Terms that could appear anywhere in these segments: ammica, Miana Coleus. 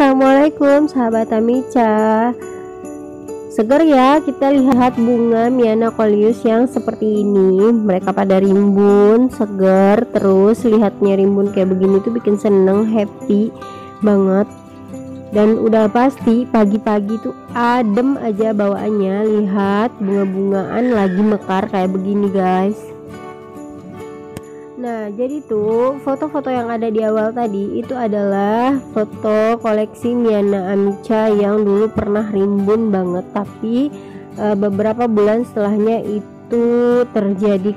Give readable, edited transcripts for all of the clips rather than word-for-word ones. Assalamualaikum sahabat ammica. Seger ya, kita lihat bunga Miana Coleus yang seperti ini. Mereka pada rimbun, seger, terus lihatnya rimbun kayak begini tuh bikin seneng, happy banget. Dan udah pasti pagi-pagi tuh adem aja bawaannya. Lihat bunga-bungaan lagi mekar kayak begini guys. Nah, jadi tuh foto-foto yang ada di awal tadi itu adalah foto koleksi Miana ammica yang dulu pernah rimbun banget, tapi beberapa bulan setelahnya itu terjadi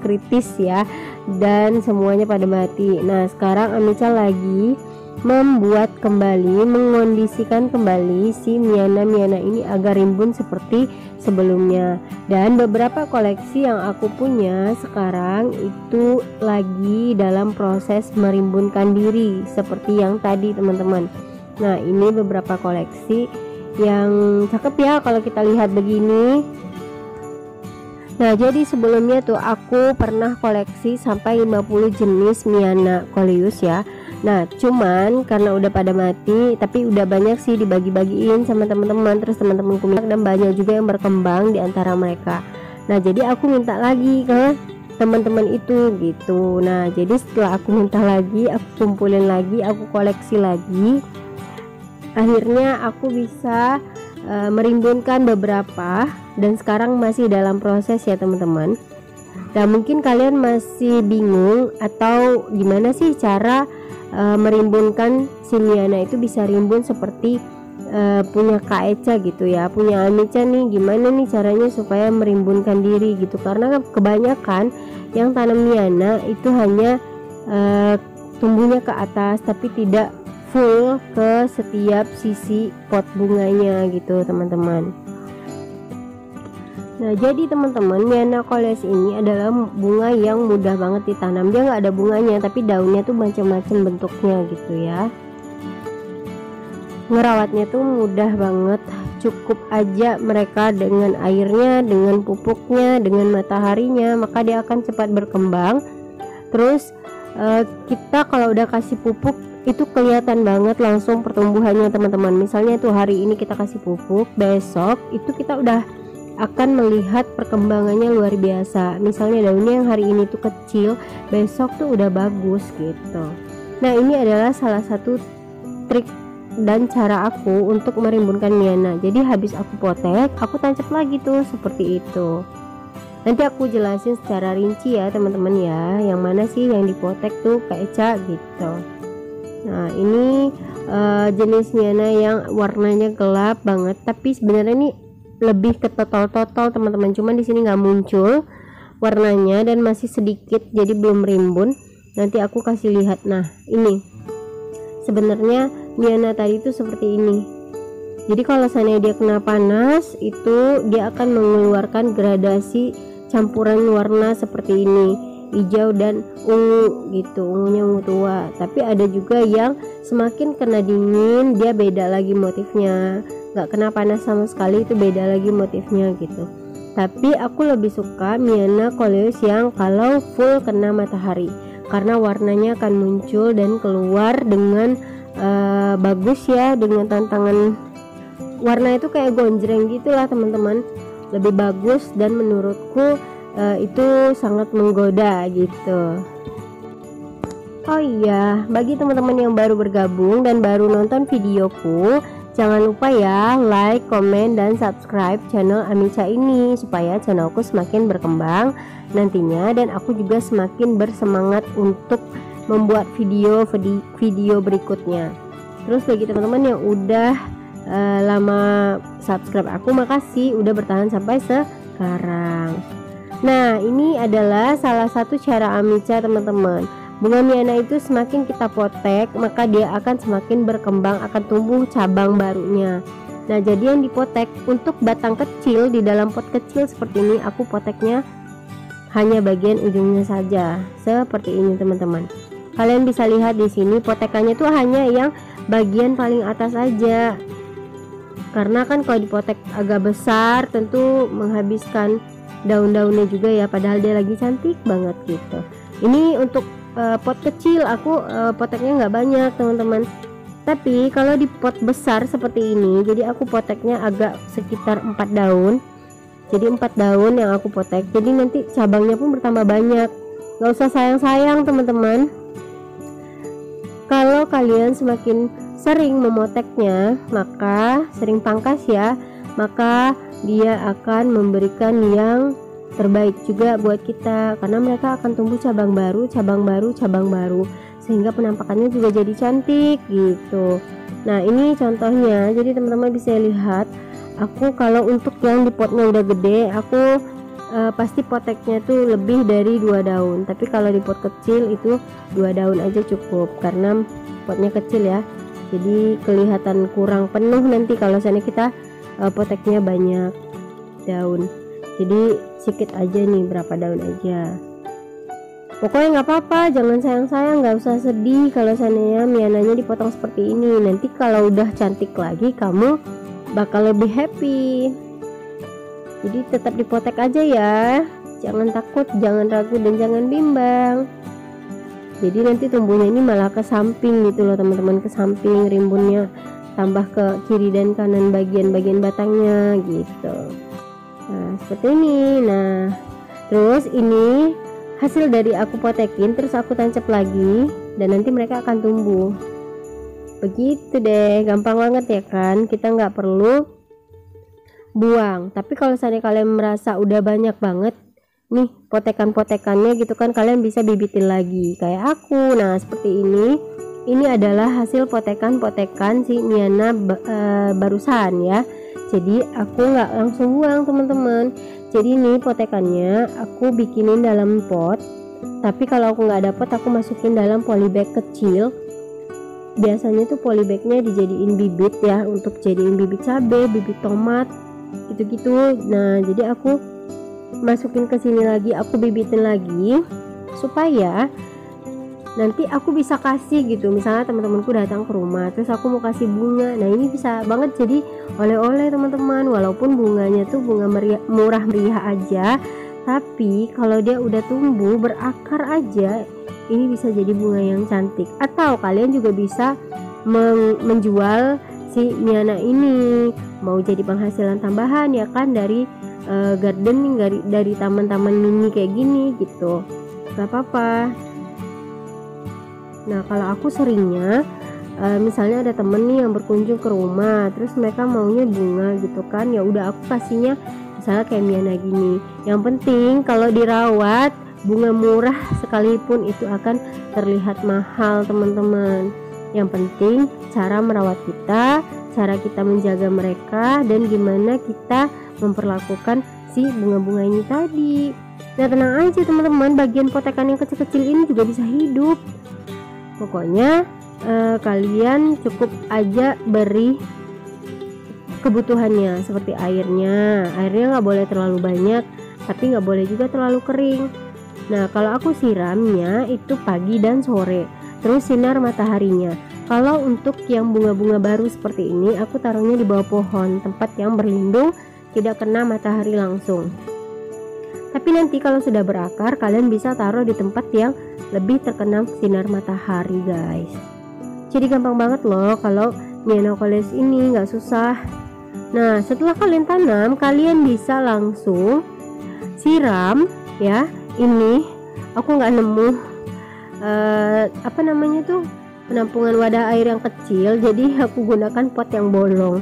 kritis ya, dan semuanya pada mati. Nah, sekarang ammica lagi membuat kembali, mengondisikan kembali si Miana ini agar rimbun seperti sebelumnya. Dan beberapa koleksi yang aku punya sekarang itu lagi dalam proses merimbunkan diri seperti yang tadi teman-teman. Nah, ini beberapa koleksi yang cakep ya kalau kita lihat begini. Nah, jadi sebelumnya tuh aku pernah koleksi sampai 50 jenis Miana Coleus ya. Nah, cuman karena udah pada mati, tapi udah banyak sih dibagi-bagiin sama teman-teman, terus teman-temanku minta, dan banyak juga yang berkembang di antara mereka. Nah, jadi aku minta lagi ke teman-teman itu gitu. Nah, jadi setelah aku minta lagi, aku kumpulin lagi, aku koleksi lagi. Akhirnya aku bisa merimbunkan beberapa, dan sekarang masih dalam proses ya teman-teman. Nah, mungkin kalian masih bingung atau gimana sih cara merimbunkan si Miana itu bisa rimbun seperti punya Kak Eca gitu ya, punya ammica nih, gimana nih caranya supaya merimbunkan diri gitu, karena kebanyakan yang tanam Miana itu hanya tumbuhnya ke atas tapi tidak full ke setiap sisi pot bunganya gitu teman-teman. Nah, jadi teman-teman, Miana Coleus ini adalah bunga yang mudah banget ditanam. Dia nggak ada bunganya, tapi daunnya tuh macam-macam bentuknya gitu ya. Ngerawatnya tuh mudah banget, cukup aja mereka dengan airnya, dengan pupuknya, dengan mataharinya, maka dia akan cepat berkembang. Terus kita kalau udah kasih pupuk itu kelihatan banget langsung pertumbuhannya teman-teman. Misalnya tuh hari ini kita kasih pupuk, besok itu kita udah akan melihat perkembangannya luar biasa. Misalnya daunnya yang hari ini tuh kecil, besok tuh udah bagus gitu. Nah, ini adalah salah satu trik dan cara aku untuk merimbunkan Miana. Jadi habis aku potek, aku tancap lagi tuh seperti itu. Nanti aku jelasin secara rinci ya teman-teman ya, yang mana sih yang dipotek tuh Kak Eca gitu. Nah, ini jenis Miana yang warnanya gelap banget, tapi sebenarnya ini lebih ke totol-totol teman-teman, cuman di sini nggak muncul warnanya dan masih sedikit, jadi belum rimbun. Nanti aku kasih lihat. Nah, ini sebenarnya Miana tadi itu seperti ini. Jadi kalau seandainya dia kena panas, itu dia akan mengeluarkan gradasi campuran warna seperti ini, hijau dan ungu gitu, ungunya ungu tua. Tapi ada juga yang semakin kena dingin dia beda lagi motifnya, gak kena panas sama sekali itu beda lagi motifnya gitu. Tapi aku lebih suka Miana Coleus yang kalau full kena matahari, karena warnanya akan muncul dan keluar dengan bagus ya, dengan tantangan warna itu kayak gonjreng gitulah teman-teman, lebih bagus, dan menurutku itu sangat menggoda gitu. Oh iya, bagi teman-teman yang baru bergabung dan baru nonton videoku, jangan lupa ya like, komen, dan subscribe channel ammica ini supaya channelku semakin berkembang nantinya, dan aku juga semakin bersemangat untuk membuat video berikutnya. Terus bagi teman-teman yang udah lama subscribe aku, makasih udah bertahan sampai sekarang. Nah, ini adalah salah satu cara ammica teman-teman. Bunga Miana itu semakin kita potek, maka dia akan semakin berkembang, akan tumbuh cabang barunya. Nah, jadi yang dipotek untuk batang kecil di dalam pot kecil seperti ini, aku poteknya hanya bagian ujungnya saja seperti ini teman-teman. Kalian bisa lihat di sini potekannya tuh hanya yang bagian paling atas aja, karena kan kalau dipotek agak besar tentu menghabiskan daun-daunnya juga ya, padahal dia lagi cantik banget gitu. Ini untuk pot kecil, aku poteknya nggak banyak teman-teman. Tapi kalau di pot besar seperti ini, jadi aku poteknya agak sekitar 4 daun. Jadi 4 daun yang aku potek. Jadi nanti cabangnya pun bertambah banyak. Gak usah sayang-sayang teman-teman. Kalau kalian semakin sering memoteknya, maka sering pangkas ya, maka dia akan memberikan yang terbaik juga buat kita, karena mereka akan tumbuh cabang baru, cabang baru, cabang baru, sehingga penampakannya juga jadi cantik gitu. Nah ini contohnya, jadi teman-teman bisa lihat aku kalau untuk yang di potnya udah gede, aku pasti poteknya tuh lebih dari 2 daun. Tapi kalau di pot kecil itu 2 daun aja cukup, karena potnya kecil ya, jadi kelihatan kurang penuh nanti kalau misalnya kita poteknya banyak daun. Jadi sedikit aja nih, berapa daun aja. Pokoknya nggak apa-apa, jangan sayang-sayang, nggak usah sedih kalau seandainya miananya dipotong seperti ini. Nanti kalau udah cantik lagi, kamu bakal lebih happy. Jadi tetap dipotek aja ya, jangan takut, jangan ragu, dan jangan bimbang. Jadi nanti tumbuhnya ini malah ke samping gitu loh teman-teman, ke samping rimbunnya, tambah ke kiri dan kanan bagian-bagian batangnya gitu. Nah seperti ini. Nah terus ini hasil dari aku potekin terus aku tancap lagi, dan nanti mereka akan tumbuh begitu deh. Gampang banget ya kan, kita nggak perlu buang. Tapi kalau misalnya kalian merasa udah banyak banget nih potekan-potekannya gitu kan, kalian bisa bibitin lagi kayak aku. Nah seperti ini. Ini adalah hasil potekan-potekan si Miana barusan ya. Jadi aku nggak langsung buang teman-teman. Jadi ini potekannya aku bikinin dalam pot. Tapi kalau aku nggak ada pot, aku masukin dalam polybag kecil. Biasanya tuh polybagnya dijadiin bibit ya, untuk jadiin bibit cabai, bibit tomat, gitu-gitu. Nah jadi aku masukin ke sini lagi, aku bibitin lagi supaya nanti aku bisa kasih gitu. Misalnya teman-temanku datang ke rumah, terus aku mau kasih bunga. Nah ini bisa banget jadi oleh-oleh teman-teman. Walaupun bunganya tuh bunga murah meriah aja, tapi kalau dia udah tumbuh berakar aja, ini bisa jadi bunga yang cantik. Atau kalian juga bisa menjual si Miana ini, mau jadi penghasilan tambahan ya kan, dari gardening, dari taman-taman mini kayak gini gitu. Gak apa-apa. Nah kalau aku seringnya misalnya ada temen nih yang berkunjung ke rumah, terus mereka maunya bunga gitu kan, ya udah aku kasihnya misalnya kayak Miana gini. Yang penting kalau dirawat, bunga murah sekalipun itu akan terlihat mahal teman-teman. Yang penting cara merawat kita, cara kita menjaga mereka, dan gimana kita memperlakukan si bunga-bunga ini tadi. Nah tenang aja teman-teman, bagian potekan yang kecil-kecil ini juga bisa hidup. Pokoknya kalian cukup aja beri kebutuhannya, seperti airnya nggak boleh terlalu banyak, tapi nggak boleh juga terlalu kering. Nah kalau aku siramnya itu pagi dan sore, terus sinar mataharinya. Kalau untuk yang bunga-bunga baru seperti ini, aku taruhnya di bawah pohon, tempat yang berlindung, tidak kena matahari langsung. Tapi nanti kalau sudah berakar, kalian bisa taruh di tempat yang lebih terkena sinar matahari guys. Jadi gampang banget loh kalau Miana Coleus ini, nggak susah. Nah setelah kalian tanam, kalian bisa langsung siram ya. Ini aku nggak nemu penampungan wadah air yang kecil, jadi aku gunakan pot yang bolong.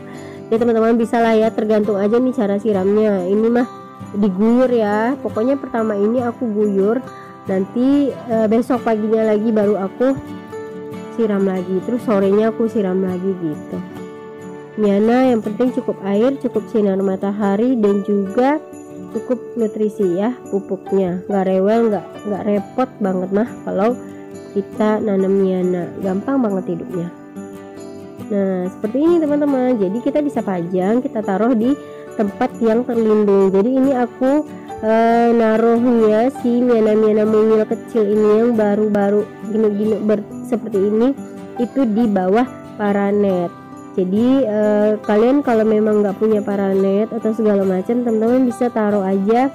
Ya teman-teman bisa lah ya, tergantung aja nih cara siramnya. Ini mah diguyur ya, pokoknya pertama ini aku guyur, nanti besok paginya lagi baru aku siram lagi, terus sorenya aku siram lagi gitu. Miana yang penting cukup air, cukup sinar matahari, dan juga cukup nutrisi ya, pupuknya nggak rewel, nggak repot banget mah kalau kita nanam Miana, gampang banget hidupnya. Nah seperti ini teman-teman, jadi kita bisa pajang, kita taruh di tempat yang terlindung. Jadi ini aku naruhnya si miana-miana mungil kecil ini yang baru-baru gini-gini seperti ini, itu di bawah paranet. Jadi kalian kalau memang nggak punya paranet atau segala macam, teman-teman bisa taruh aja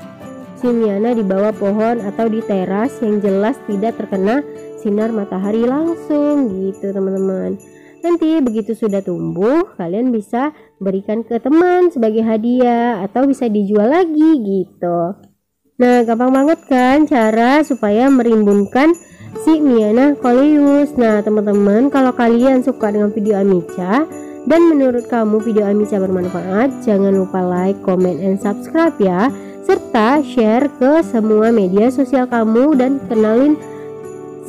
si Miana di bawah pohon atau di teras yang jelas tidak terkena sinar matahari langsung gitu teman-teman. Nanti begitu sudah tumbuh, kalian bisa berikan ke teman sebagai hadiah atau bisa dijual lagi gitu. Nah, gampang banget kan cara supaya merimbunkan si Miana Coleus. Nah, teman-teman, kalau kalian suka dengan video ammica dan menurut kamu video ammica bermanfaat, jangan lupa like, comment, and subscribe ya. Serta share ke semua media sosial kamu dan kenalin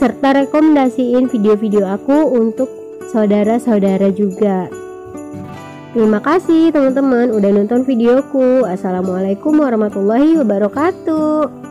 serta rekomendasiin video-video aku untuk saudara-saudara juga. Terima kasih teman-teman udah nonton videoku. Assalamualaikum warahmatullahi wabarakatuh.